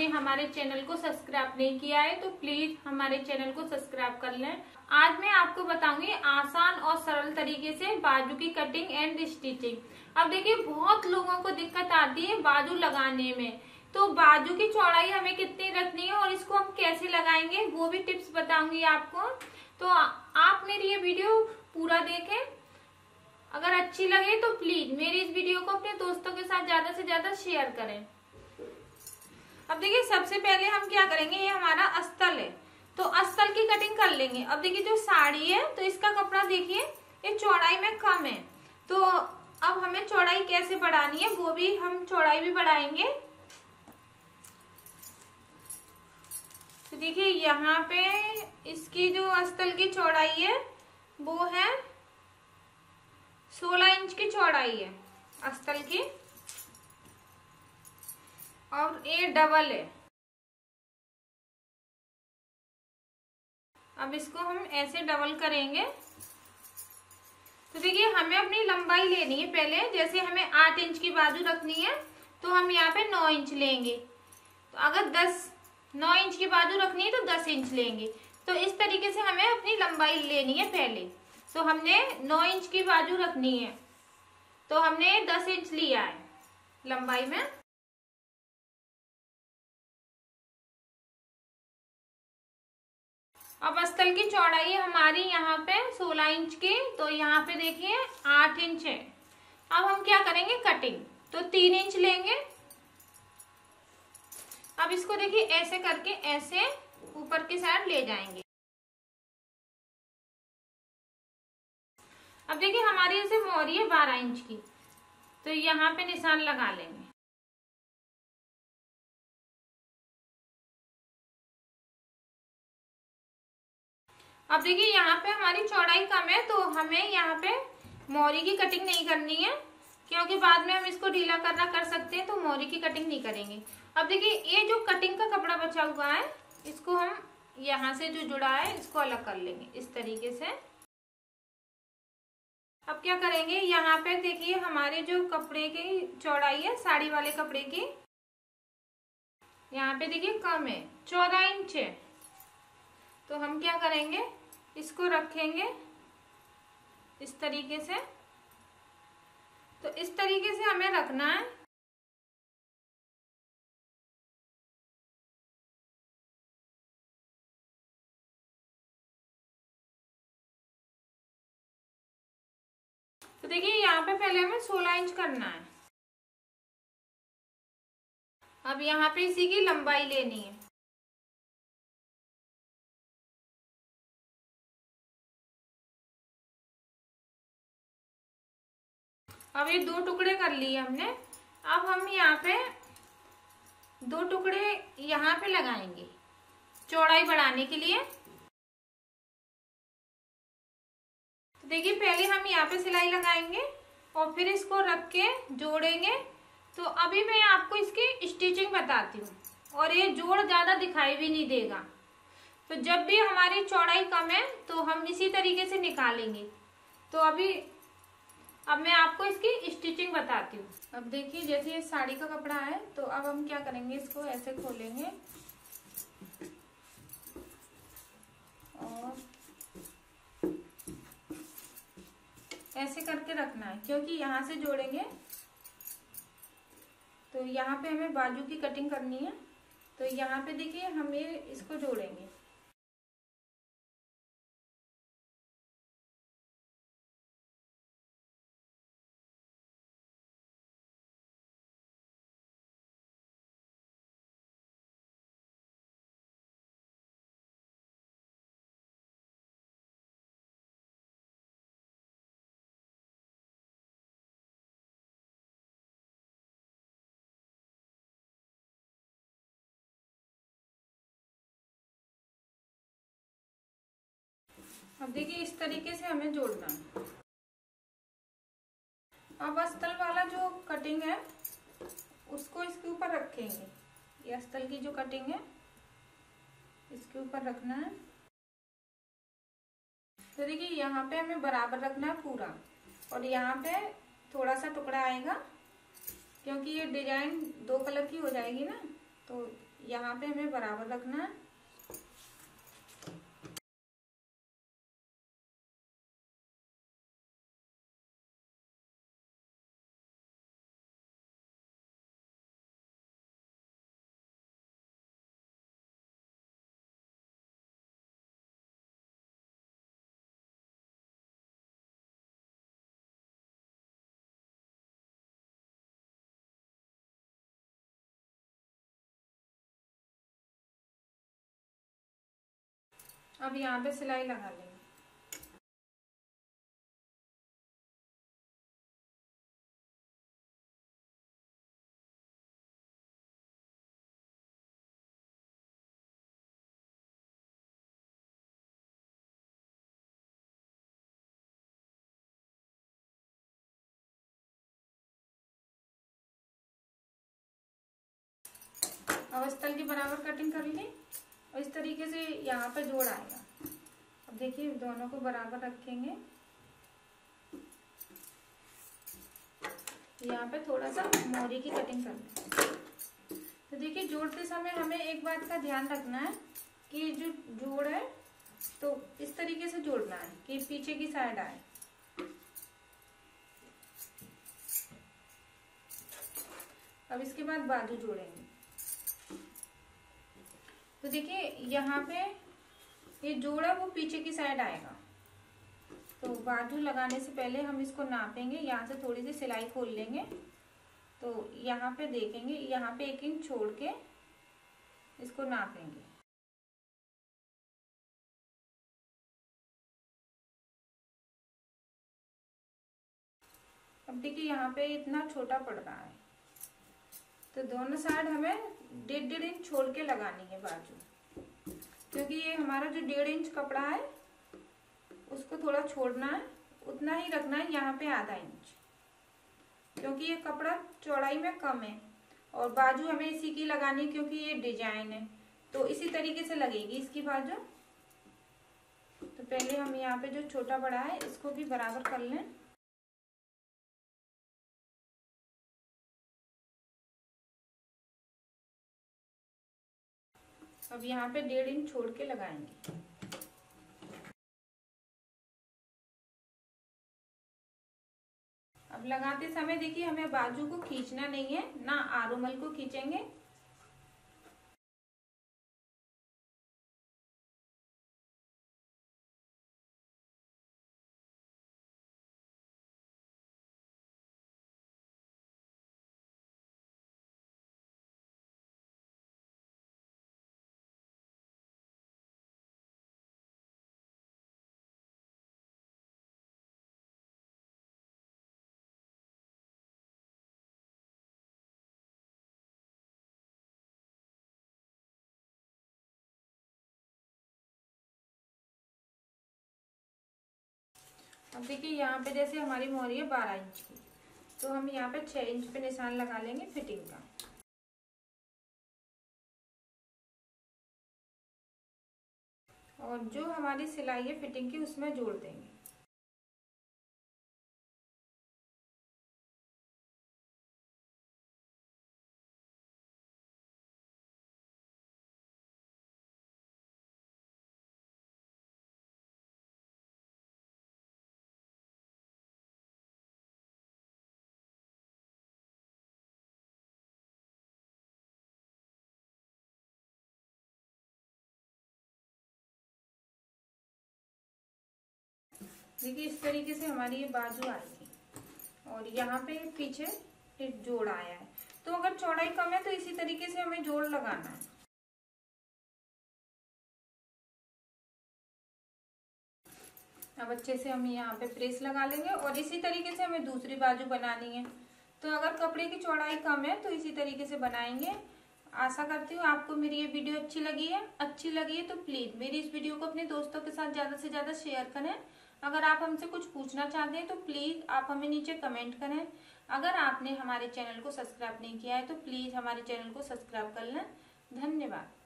आपने हमारे चैनल को सब्सक्राइब नहीं किया है तो प्लीज हमारे चैनल को सब्सक्राइब कर लें। आज मैं आपको बताऊंगी आसान और सरल तरीके से बाजू की कटिंग एंड स्टिचिंग। अब देखिए बहुत लोगों को दिक्कत आती है बाजू लगाने में, तो बाजू की चौड़ाई हमें कितनी रखनी है और इसको हम कैसे लगाएंगे वो भी टिप्स बताऊंगी आपको। तो आप मेरी ये वीडियो पूरा देखें, अगर अच्छी लगे तो प्लीज मेरी इस वीडियो को अपने दोस्तों के साथ ज्यादा से ज्यादा शेयर करें। अब देखिए सबसे पहले हम क्या करेंगे, ये हमारा अस्तर है तो अस्तर की कटिंग कर लेंगे। अब देखिए जो साड़ी है तो इसका कपड़ा देखिए ये चौड़ाई में कम है, तो अब हमें चौड़ाई कैसे बढ़ानी है वो भी हम चौड़ाई भी बढ़ाएंगे। तो देखिए यहाँ पे इसकी जो अस्तर की चौड़ाई है वो है 16 इंच की चौड़ाई है अस्तर की और ये डबल है। अब इसको हम ऐसे डबल करेंगे। तो देखिए हमें अपनी लंबाई लेनी है पहले, जैसे हमें 8 इंच की बाजू रखनी है तो हम यहाँ पे 9 इंच लेंगे, तो अगर 9 इंच की बाजू रखनी है तो 10 इंच लेंगे। तो इस तरीके से हमें अपनी लंबाई लेनी है पहले। तो हमने 9 इंच की बाजू रखनी है तो हमने 10 इंच लिया है लंबाई में। अब अस्तर की चौड़ाई हमारी यहाँ पे 16 इंच की, तो यहाँ पे देखिए 8 इंच है। अब हम क्या करेंगे कटिंग, तो 3 इंच लेंगे। अब इसको देखिए ऐसे करके ऐसे ऊपर की साइड ले जाएंगे। अब देखिए हमारी ऐसे मोहरी है 12 इंच की, तो यहाँ पे निशान लगा लेंगे। अब देखिए यहाँ पे हमारी चौड़ाई कम है तो हमें यहाँ पे मोहरी की कटिंग नहीं करनी है, क्योंकि बाद में हम इसको ढीला करना कर सकते हैं, तो मोहरी की कटिंग नहीं करेंगे। अब देखिए ये जो कटिंग का कपड़ा बचा हुआ है इसको हम यहाँ से जो जुड़ा है इसको अलग कर लेंगे इस तरीके से। अब क्या करेंगे, यहाँ पे देखिए हमारे जो कपड़े की चौड़ाई है साड़ी वाले कपड़े की यहाँ पे देखिए कम है, 14 इंच है। तो हम क्या करेंगे इसको रखेंगे इस तरीके से, तो इस तरीके से हमें रखना है। तो देखिए यहाँ पे पहले हमें 16 इंच करना है। अब यहाँ पे इसी की लंबाई लेनी है। अब ये 2 टुकड़े कर लिए हमने। अब हम यहाँ पे 2 टुकड़े यहाँ पे लगाएंगे चौड़ाई बढ़ाने के लिए। तो देखिए पहले हम यहाँ पे सिलाई लगाएंगे और फिर इसको रख के जोड़ेंगे। तो अभी मैं आपको इसकी स्टिचिंग बताती हूँ, और ये जोड़ ज़्यादा दिखाई भी नहीं देगा। तो जब भी हमारी चौड़ाई कम है तो हम इसी तरीके से निकालेंगे। तो अब मैं आपको इसकी स्टिचिंग बताती हूँ। अब देखिए जैसे ये साड़ी का कपड़ा है तो अब हम क्या करेंगे इसको ऐसे खोलेंगे और ऐसे करके रखना है, क्योंकि यहाँ से जोड़ेंगे। तो यहाँ पे हमें बाजू की कटिंग करनी है, तो यहाँ पे देखिए हम ये इसको जोड़ेंगे। अब देखिए इस तरीके से हमें जोड़ना है। अब अस्तर वाला जो कटिंग है उसको इसके ऊपर रखेंगे, ये अस्तर की जो कटिंग है इसके ऊपर रखना है। तो देखिए यहाँ पे हमें बराबर रखना है पूरा, और यहाँ पे थोड़ा सा टुकड़ा आएगा क्योंकि ये डिजाइन 2 कलर की हो जाएगी ना, तो यहाँ पे हमें बराबर रखना है। अब यहाँ पे सिलाई लगा लेंगे। अब स्थल के बराबर कटिंग कर ली और इस तरीके से यहाँ पे जोड़ आएगा। अब देखिए दोनों को बराबर रखेंगे। यहाँ पे थोड़ा सा मोरी की कटिंग करना है। तो देखिए जोड़ते समय हमें एक बात का ध्यान रखना है कि जो जोड़ है तो इस तरीके से जोड़ना है कि पीछे की साइड आए। अब इसके बाद बाजू जोड़ेंगे। तो देखिए यहाँ पे ये जोड़ है वो पीछे की साइड आएगा। तो बाजू लगाने से पहले हम इसको नापेंगे। यहाँ से थोड़ी सी सिलाई खोल लेंगे। तो यहाँ पे देखेंगे, यहाँ पे 1 इंच छोड़ के इसको नापेंगे। अब देखिए यहाँ पे इतना छोटा पड़ रहा है। तो दोनों साइड हमें 1.5 इंच छोड़ के लगानी है बाजू, क्योंकि ये हमारा जो 1.5 इंच कपड़ा है उसको थोड़ा छोड़ना है, उतना ही रखना है। यहाँ पे 0.5 इंच, क्योंकि ये कपड़ा चौड़ाई में कम है और बाजू हमें इसी की लगानी है, क्योंकि ये डिजाइन है। तो इसी तरीके से लगेगी इसकी बाजू। तो पहले हम यहाँ पे जो छोटा बड़ा है इसको भी बराबर कर लें। अब यहाँ पे 1.5 इंच छोड़ के लगाएंगे। अब लगाते समय देखिए हमें बाजू को खींचना नहीं है, ना आरुमल को खींचेंगे। अब देखिए यहाँ पे जैसे हमारी मोहरी है 12 इंच की, तो हम यहाँ पे 6 इंच पे निशान लगा लेंगे फिटिंग का। और जो हमारी सिलाई है फिटिंग की उसमें जोड़ देंगे। देखिए इस तरीके से हमारी ये बाजू आएगी और यहाँ पे पीछे एक जोड़ आया है। तो अगर चौड़ाई कम है तो इसी तरीके से हमें जोड़ लगाना है। अब अच्छे से हम यहाँ पे प्रेस लगा लेंगे और इसी तरीके से हमें दूसरी बाजू बनानी है। तो अगर कपड़े की चौड़ाई कम है तो इसी तरीके से बनाएंगे। आशा करती हूँ आपको मेरी ये वीडियो अच्छी लगी है। अच्छी लगी है तो प्लीज़ मेरी इस वीडियो को अपने दोस्तों के साथ ज़्यादा से ज़्यादा शेयर करें। अगर आप हमसे कुछ पूछना चाहते हैं तो प्लीज़ आप हमें नीचे कमेंट करें। अगर आपने हमारे चैनल को सब्सक्राइब नहीं किया है तो प्लीज़ हमारे चैनल को सब्सक्राइब कर लें। धन्यवाद।